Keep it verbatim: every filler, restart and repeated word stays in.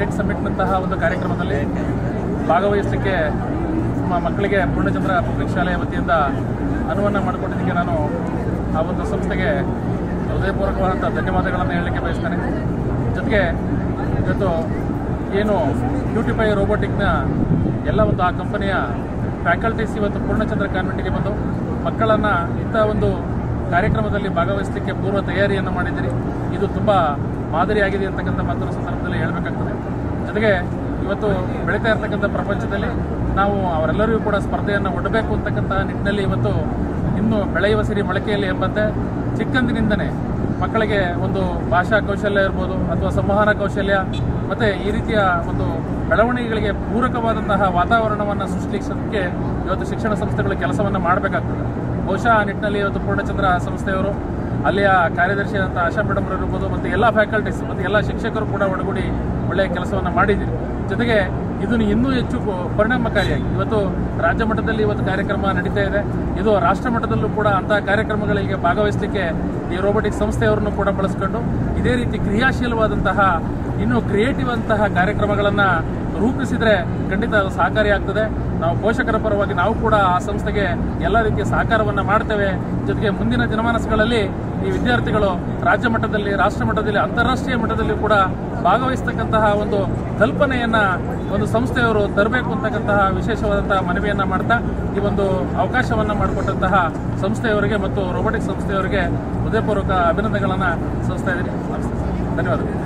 Tech ಸಮ್ಮಿಟ್ನಂತಹ ಒಂದು ಕಾರ್ಯಕ್ರಮದಲ್ಲಿ ಭಾಗವಹಿಸಲಿಕ್ಕೆ ನಮ್ಮ ಮಕ್ಕಳಿಗೆ ಪೂರ್ಣಚಂದ್ರ ಪಬ್ಲಿಕ್ ಶಾಲೆಯ ವತಿಯಿಂದ ಅನುವನ್ನು ಮಾಡಿಕೊಟ್ಟಿದ್ದಕ್ಕೆ ನಾನು ಆ ಒಂದು ಸಂಸ್ಥೆಗೆ ಹೃದಯಪೂರ್ವಕವಾದಂಥ ಧನ್ಯವಾದಗಳನ್ನು ಹೇಳಲಿಕ್ಕೆ ಬಯಸ್ತೇನೆ. ಜೊತೆಗೆ ಇವತ್ತು ಏನು ಬ್ಯೂಟಿಫೈ ರೋಬೋಟಿಕ್ನ ಎಲ್ಲ ಒಂದು ಆ ಕಂಪನಿಯ ಫ್ಯಾಕಲ್ಟೀಸ್ ಇವತ್ತು ಪೂರ್ಣಚಂದ್ರ ಕಾನ್ವೆಂಟಿಗೆ ಬಂದು ಮಕ್ಕಳನ್ನು ಇಂಥ ಒಂದು ಕಾರ್ಯಕ್ರಮದಲ್ಲಿ ಭಾಗವಹಿಸಲಿಕ್ಕೆ ಪೂರ್ವ ತಯಾರಿಯನ್ನು ಮಾಡಿದ್ದೀರಿ. ಇದು ತುಂಬ ಮಾದರಿಯಾಗಿದೆ ಅಂತಕ್ಕಂಥ ಮಾತನ್ನು ಸಂದರ್ಭದಲ್ಲಿ ಹೇಳಬೇಕಾಗ್ತದೆ. ಜೊತೆಗೆ ಇವತ್ತು ಬೆಳೀತಾ ಇರ್ತಕ್ಕಂಥ ಪ್ರಪಂಚದಲ್ಲಿ ನಾವು ಅವರೆಲ್ಲರಿಗೂ ಕೂಡ ಸ್ಪರ್ಧೆಯನ್ನು ಒಡ್ಡಬೇಕು ಅಂತಕ್ಕಂಥ ನಿಟ್ಟಿನಲ್ಲಿ ಇವತ್ತು ಇನ್ನೂ ಬೆಳೆಯುವ ಸಿರಿ ಮೊಳಕೆಯಲ್ಲಿ ಎಂಬಂತೆ ಚಿಕ್ಕಂದಿನಿಂದನೇ ಮಕ್ಕಳಿಗೆ ಒಂದು ಭಾಷಾ ಕೌಶಲ್ಯ ಇರ್ಬೋದು ಅಥವಾ ಸಂವಹನ ಕೌಶಲ್ಯ ಮತ್ತು ಈ ರೀತಿಯ ಒಂದು ಬೆಳವಣಿಗೆಗಳಿಗೆ ಪೂರಕವಾದಂತಹ ವಾತಾವರಣವನ್ನು ಸೃಷ್ಟಿಸೋದಕ್ಕೆ ಇವತ್ತು ಶಿಕ್ಷಣ ಸಂಸ್ಥೆಗಳು ಕೆಲಸವನ್ನು ಮಾಡಬೇಕಾಗ್ತದೆ. ಬಹುಶಃ ಆ ನಿಟ್ಟಿನಲ್ಲಿ ಇವತ್ತು ಪೂರ್ಣಚಂದ್ರ ಸಂಸ್ಥೆಯವರು ಅಲ್ಲಿಯ ಕಾರ್ಯದರ್ಶಿಯಾದಂಥ ಆಶಾ ಮೇಡಮ್ರು ಇರ್ಬೋದು ಮತ್ತು ಎಲ್ಲ ಫ್ಯಾಕಲ್ಟೀಸ್ ಮತ್ತು ಎಲ್ಲ ಶಿಕ್ಷಕರು ಕೂಡ ಒಳಗೂಡಿ ಒಳ್ಳೆಯ ಕೆಲಸವನ್ನು ಮಾಡಿದ್ದೀರಿ. ಜೊತೆಗೆ ಇದನ್ನು ಇನ್ನೂ ಹೆಚ್ಚು ಪರಿಣಾಮಕಾರಿಯಾಗಿ ಇವತ್ತು ರಾಜ್ಯ ಮಟ್ಟದಲ್ಲಿ ಇವತ್ತು ಕಾರ್ಯಕ್ರಮ ನಡೀತಾ ಇದೆ. ಇದು ರಾಷ್ಟ್ರ ಮಟ್ಟದಲ್ಲೂ ಕೂಡ ಅಂತಹ ಕಾರ್ಯಕ್ರಮಗಳಿಗೆ ಭಾಗವಹಿಸಲಿಕ್ಕೆ ಈ ರೋಬೋಟಿಕ್ ಸಂಸ್ಥೆಯವರನ್ನು ಕೂಡ ಬಳಸಿಕೊಂಡು ಇದೇ ರೀತಿ ಕ್ರಿಯಾಶೀಲವಾದಂತಹ ಇನ್ನೂ ಕ್ರಿಯೇಟಿವ್ ಅಂತಹ ಕಾರ್ಯಕ್ರಮಗಳನ್ನು ರೂಪಿಸಿದರೆ ಖಂಡಿತ ಅದು ಸಹಕಾರಿಯಾಗ್ತದೆ. ನಾವು ಪೋಷಕರ ಪರವಾಗಿ ನಾವು ಕೂಡ ಆ ಸಂಸ್ಥೆಗೆ ಎಲ್ಲ ರೀತಿಯ ಸಹಕಾರವನ್ನು ಮಾಡ್ತೇವೆ. ಜೊತೆಗೆ ಮುಂದಿನ ದಿನಮಾನಗಳಲ್ಲಿ ಈ ವಿದ್ಯಾರ್ಥಿಗಳು ರಾಜ್ಯ ಮಟ್ಟದಲ್ಲಿ, ರಾಷ್ಟ್ರ ಮಟ್ಟದಲ್ಲಿ, ಅಂತಾರಾಷ್ಟ್ರೀಯ ಮಟ್ಟದಲ್ಲಿ ಕೂಡ ಭಾಗವಹಿಸ್ತಕ್ಕಂತಹ ಒಂದು ಕಲ್ಪನೆಯನ್ನು ಒಂದು ಸಂಸ್ಥೆಯವರು ತರಬೇಕು ಅಂತಕ್ಕಂತಹ ವಿಶೇಷವಾದಂತಹ ಮನವಿಯನ್ನು ಮಾಡ್ತಾ ಈ ಒಂದು ಅವಕಾಶವನ್ನು ಮಾಡಿಕೊಟ್ಟಂತಹ ಸಂಸ್ಥೆಯವರಿಗೆ ಮತ್ತು ರೋಬೋಟಿಕ್ ಸಂಸ್ಥೆಯವರಿಗೆ ಹೃದಯಪೂರ್ವಕ ಅಭಿನಂದನೆಗಳನ್ನು ಸಲ್ಲಿಸ್ತಾ ಇದ್ದೀನಿ. ಧನ್ಯವಾದಗಳು.